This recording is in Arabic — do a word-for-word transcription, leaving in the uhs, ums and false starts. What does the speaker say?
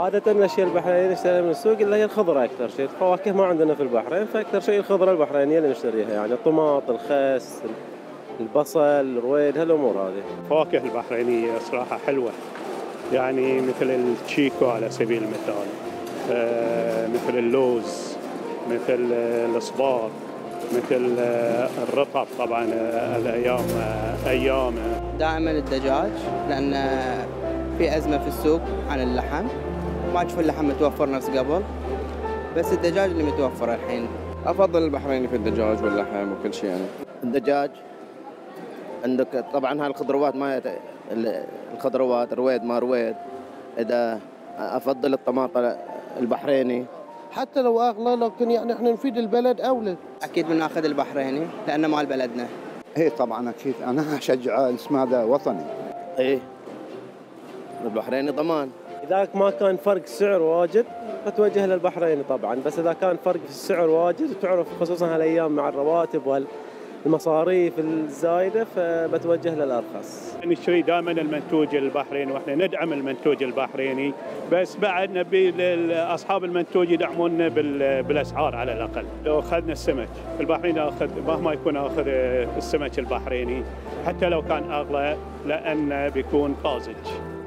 عادة الاشياء البحرينية اللي نشتريها من السوق اللي هي الخضرة اكثر شيء، الفواكه ما عندنا في البحرين، فاكثر شيء الخضرة البحرينية اللي نشتريها، يعني الطماط، الخس، البصل، الرويد، هالامور هذه. الفواكه البحرينية صراحة حلوة، يعني مثل التشيكو على سبيل المثال، مثل اللوز، مثل الاصبار، مثل الرطب طبعا الايام ايام دائما الدجاج، لان في ازمه في السوق عن اللحم، ما تشوف اللحم متوفر نفس قبل، بس الدجاج اللي متوفر الحين. افضل البحريني في الدجاج واللحم وكل شيء. يعني الدجاج عندك طبعا هالخضروات، ما يت... الخضروات رويد ما رويد. اذا افضل الطماطم البحريني حتى لو اغلى، لكن يعني احنا نفيد البلد اولى. اكيد بناخذ البحريني لانه مال بلدنا. ايه طبعا اكيد، انا اشجع اسمه هذا وطني. ايه البحريني ضمان. اذاك ما كان فرق سعر واجد بتوجه للبحريني طبعا، بس اذا كان فرق في السعر واجد، وتعرف خصوصا هالايام مع الرواتب والمصاريف الزايده، فبتوجه للارخص. نشتري دائما المنتوج البحريني، واحنا ندعم المنتوج البحريني، بس بعد نبي اصحاب المنتوج يدعمونا بالاسعار على الاقل. لو اخذنا السمك البحريني، اخذ مهما يكون اخذ السمك البحريني حتى لو كان اغلى، لانه بيكون طازج.